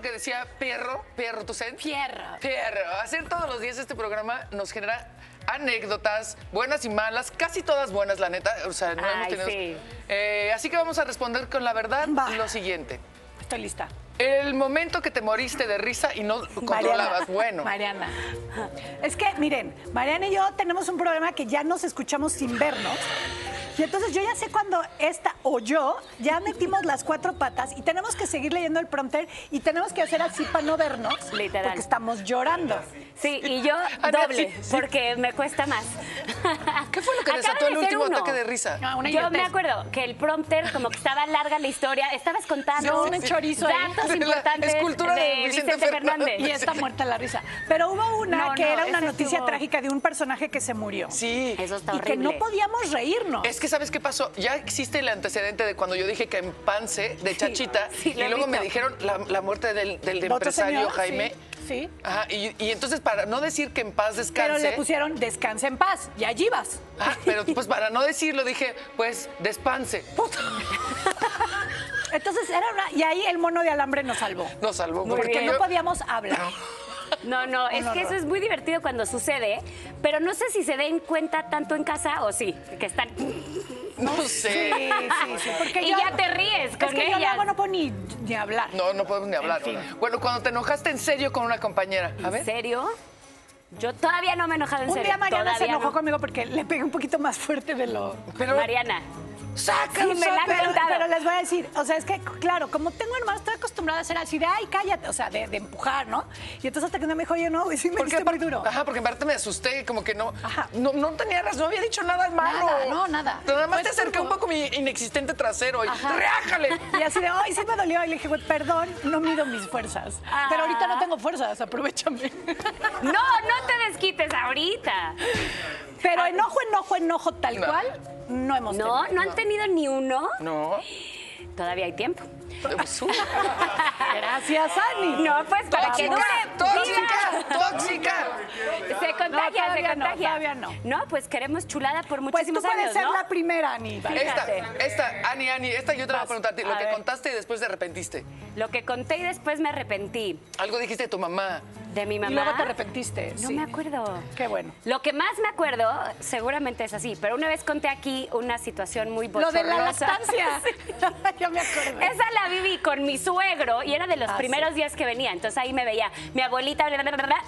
lo que decía Vero Toussaint. Hacer todos los días este programa nos genera anécdotas, buenas y malas, casi todas buenas, la neta. O sea, no hemos tenido... Sí. Así que vamos a responder con la verdad lo siguiente. Estoy lista. El momento que te moriste de risa y no controlabas, Mariana. Es que, miren, Mariana y yo tenemos un problema que ya nos escuchamos sin vernos. Y entonces yo ya sé cuando esta o yo ya metimos las cuatro patas y tenemos que seguir leyendo el prompter y tenemos que hacer así para no vernos. Literal. Porque estamos llorando. Sí, y yo doble, porque me cuesta más. ¿Qué fue lo que desató el último ataque de risa? Yo me acuerdo que el prompter, como que estaba larga la historia, estabas contando un chorizo datos importantes de Vicente Fernández. Y está muerta la risa. Pero hubo una que era una noticia trágica de un personaje que se murió. Sí. Eso está horrible. Y que no podíamos reírnos. Es que ¿sabes qué pasó? Ya existe el antecedente de cuando yo dije que en Pance, de Chachita, y luego me dijeron la muerte del empresario Jaime. Sí. Ajá, y entonces para no decir que en paz descanse... Pero le pusieron descanse en paz y allí vas. Ah, pero pues para no decirlo dije, pues despanse. Puta. Entonces era una... Y ahí el mono de alambre nos salvó. Nos salvó. Porque no podíamos hablar. No, es que eso es muy divertido cuando sucede, pero no sé si se den cuenta tanto en casa o sí, que están... No sé. Sí, porque y yo, ya te ríes con ellas. Yo luego no puedo ni hablar. No podemos ni hablar. En fin. Bueno, cuando te enojaste en serio con una compañera. ¿En serio? Yo todavía no me he enojado en serio. Un día Mariana se enojó conmigo porque le pegué un poquito más fuerte de lo... Pero... Mariana... Sácalo, sí, pero les voy a decir, o sea, es que, claro, como tengo hermanos, estoy acostumbrada a ser así de, ay, cállate, o sea, de empujar, ¿no? Y entonces hasta que una me dijo, oye, no, y sí me diste muy duro. Ajá, porque en parte me asusté, como que no tenía razón, no había dicho nada malo. Nada. Nada más te acerqué un poco mi inexistente trasero y reájale. Y así de, ay, sí me dolió. Y le dije, güey, perdón, no mido mis fuerzas. Pero ahorita no tengo fuerzas, aprovéchame. No te desquites ahorita. Pero enojo tal cual. No hemos tenido. ¿No han tenido ni uno? No. Todavía hay tiempo. Gracias, Ani. No, pues para que dure. ¡Tóxica! Se contagia, se contagia. Todavía no. No, pues queremos chulada por muchísimos años, Pues tú puedes ser la primera, Ani. Esta yo te voy a preguntarte. Lo que contaste y después te arrepentiste. Lo que conté y después me arrepentí. Algo dijiste de tu mamá. De mi mamá. Y luego te arrepentiste. No me acuerdo. Qué bueno. Lo que más me acuerdo, seguramente es así, pero una vez conté aquí una situación muy bochornosa. Lo de la lactancia. Yo me acuerdo. Esa la viví con mi suegro y era de los primeros días que venía. Entonces ahí me veía mi abuelita,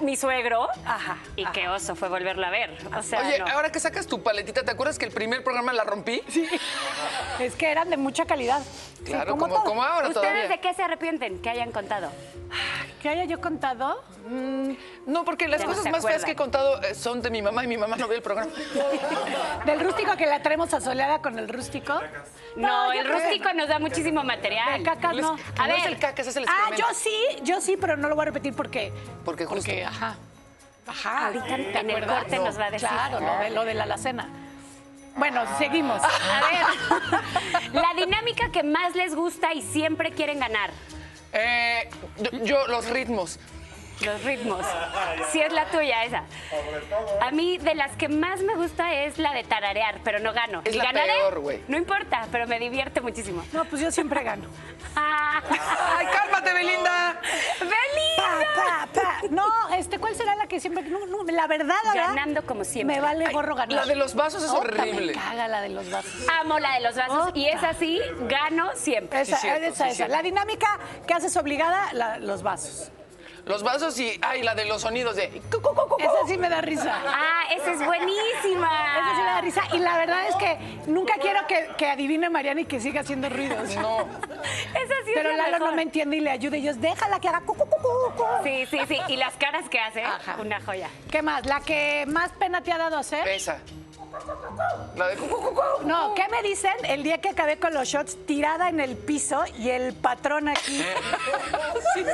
mi suegro. Ajá. Y qué oso fue volverla a ver. O sea, oye, ahora que sacas tu paletita, ¿te acuerdas que el primer programa la rompí? Sí. Es que eran de mucha calidad. Claro, sí, como ahora. ¿Ustedes todavía de qué se arrepienten que hayan contado? ¿Que haya yo contado? No, porque las cosas más feas que he contado son de mi mamá y mi mamá no ve el programa. ¿Del rústico que la traemos asoleada con el rústico? No, el rústico nos da muchísimo material. El caca no. A ver, no es el caca, ese es el experimento. Yo sí, pero no lo voy a repetir porque... Porque Ajá. Ahorita en el corte nos va a decir. Claro, lo de la alacena. Bueno, seguimos. A ver, la dinámica que más les gusta y siempre quieren ganar. Los ritmos. Los ritmos. Sí, es la tuya esa. A mí de las que más me gusta es la de tararear, pero no gano. Es la peor, güey. No importa, pero me divierte muchísimo. No, pues yo siempre gano. ¡Ay, cálmate, Belinda! ¡Belinda! No, ¿cuál será la que siempre...? No, la verdad, ahora... Ganando como siempre. Me vale gorro ganar. La de los vasos es horrible. Me caga la de los vasos. Amo la de los vasos. Y es así, gano siempre. Esa. La dinámica que haces obligada, los vasos. Los vasos y... ¡Ay, la de los sonidos de... Esa sí me da risa. Esa es buenísima. Esa sí me da risa. Y la verdad es que nunca quiero que adivine Mariana y que siga haciendo ruidos. No. Esa sí es la mejor. Pero Lalo no me entiende y le ayuda. Y yo, déjala que haga... Sí. Y las caras que hace, una joya. ¿Qué más? ¿La que más pena te ha dado hacer? Esa. La de... No, ¿qué me dicen? El día que acabé con los shots tirada en el piso y el patrón aquí. Sí.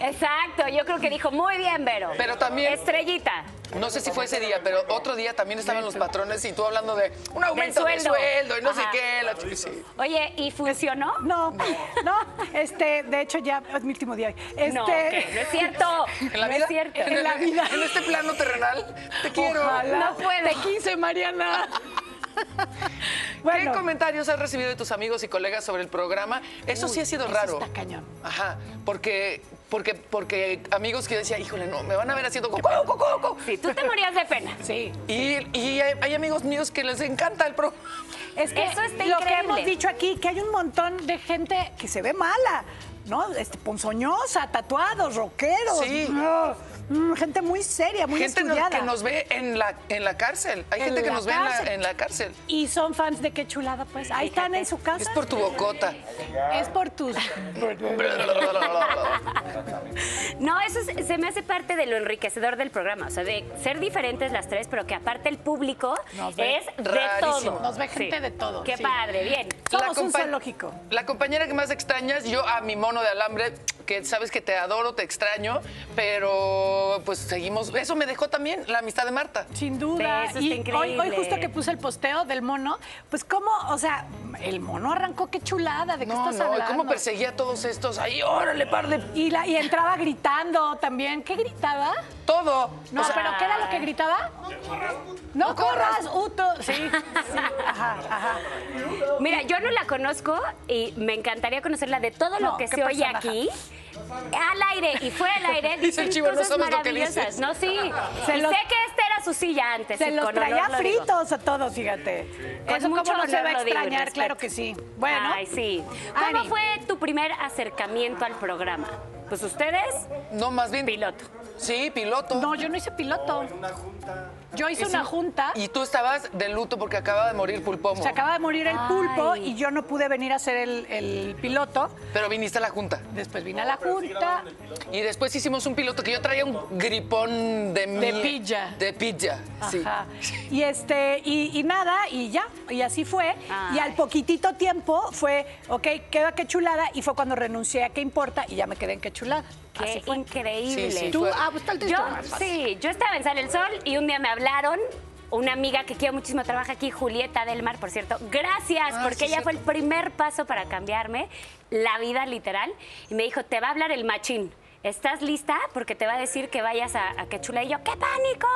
Exacto, yo creo que dijo muy bien, Vero. Pero también... Estrellita. No sé si fue ese día, pero otro día también estaban los patrones y tú hablando de un aumento de sueldo y no sé qué. Oye, ¿y funcionó? No. De hecho ya es mi último día. No, no es cierto. En la vida. En este plano terrenal, te quiero. No puede. 15, Mariana. Bueno. ¿Qué comentarios has recibido de tus amigos y colegas sobre el programa? Eso sí ha sido raro. Está cañón. Ajá, porque amigos que decían, híjole, no, me van a ver haciendo coco. Sí, tú te morías de pena. Sí. Y hay amigos míos que les encanta el programa. Es que eso está increíble. Lo que hemos dicho aquí, que hay un montón de gente que se ve mala, ¿no? Ponzoñosa, tatuados, rockeros. Sí. Gente muy seria, muy estudiada. Gente que nos ve en la cárcel. Hay gente que nos ve en la cárcel. Y son fans de Qué Chulada, pues. Ahí están en su casa. Es por tu bocota. Es por tus... No, eso se me hace parte de lo enriquecedor del programa. O sea, de ser diferentes las tres, pero que aparte el público es rarísimo. De todo. Nos ve gente de todo. Qué padre, bien. Somos un zoológico. La compañera que más extrañas, yo a mi mono de alambre, que sabes que te adoro, te extraño, pero pues seguimos. Eso me dejó también la amistad de Marta. Sin duda. Eso y está hoy justo que puse el posteo del mono, pues cómo, o sea, el mono arrancó Qué Chulada, ¿de qué estás hablando? ¿Cómo perseguía a todos estos? Ahí, órale, par de... Y entraba gritando también. ¿Qué gritaba? Todo. No, o sea, pero ¿qué era lo que gritaba? No corras, Uto. Sí, sí. Ajá. Mira, yo no la conozco y me encantaría conocerla de todo lo que se oye aquí. Al aire, y fue al aire, dicen cosas maravillosas, ¿no? Sí, sé que esta era su silla antes. Se los traía fritos a todos, fíjate. Eso como no se va a extrañar, claro que sí. Bueno. Ay, sí. ¿Cómo fue tu primer acercamiento al programa? Pues ustedes... No, más bien... Piloto. Sí, piloto. No, yo no hice piloto. No, una junta. Yo hice una junta. Y tú estabas de luto porque acaba de morir Pulpomo. Se acaba de morir el Pulpo y yo no pude venir a hacer el piloto. Pero viniste a la junta. Después vine a la junta. Y después hicimos un piloto que yo traía un gripón de... pilla. De pilla, sí. Y, y nada, y ya, y así fue. Ay. Y al poquitito tiempo fue, ok, queda Qué Chulada, y fue cuando renuncié a Qué Importa y ya me quedé en Qué Chulada. Qué increíble. Sí, sí, ¿tú? Yo estaba en Sal el Sol y un día me hablaron, una amiga que quiero muchísimo, trabaja aquí, Julieta Del Mar, por cierto. Gracias, porque ella fue el primer paso para cambiarme la vida, literal. Y me dijo, te va a hablar el machín. ¿Estás lista? Porque te va a decir que vayas a Qué Chulada. Y yo, ¡qué pánico!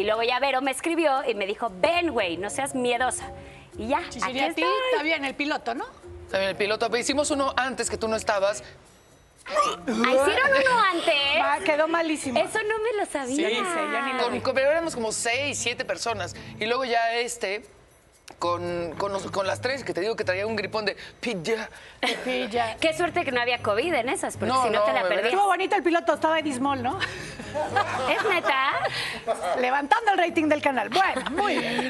Y luego ya Vero me escribió y me dijo, ven, güey, no seas miedosa. Y ya, aquí estoy. Está bien el piloto, ¿no? Está bien el piloto. Pero hicimos uno antes que tú no estabas... Hicieron uno antes. Quedó malísimo. Eso no me lo sabía. Sí, yo ni lo... Pero éramos como 6, 7 personas. Y luego ya con las tres, que te digo que traía un gripón de pilla. Qué suerte que no había COVID en esas, porque si no te la perdías. Estuvo bonito el piloto, estaba en Dismol, ¿no? ¿Es neta? Levantando el rating del canal. Bueno, muy bien.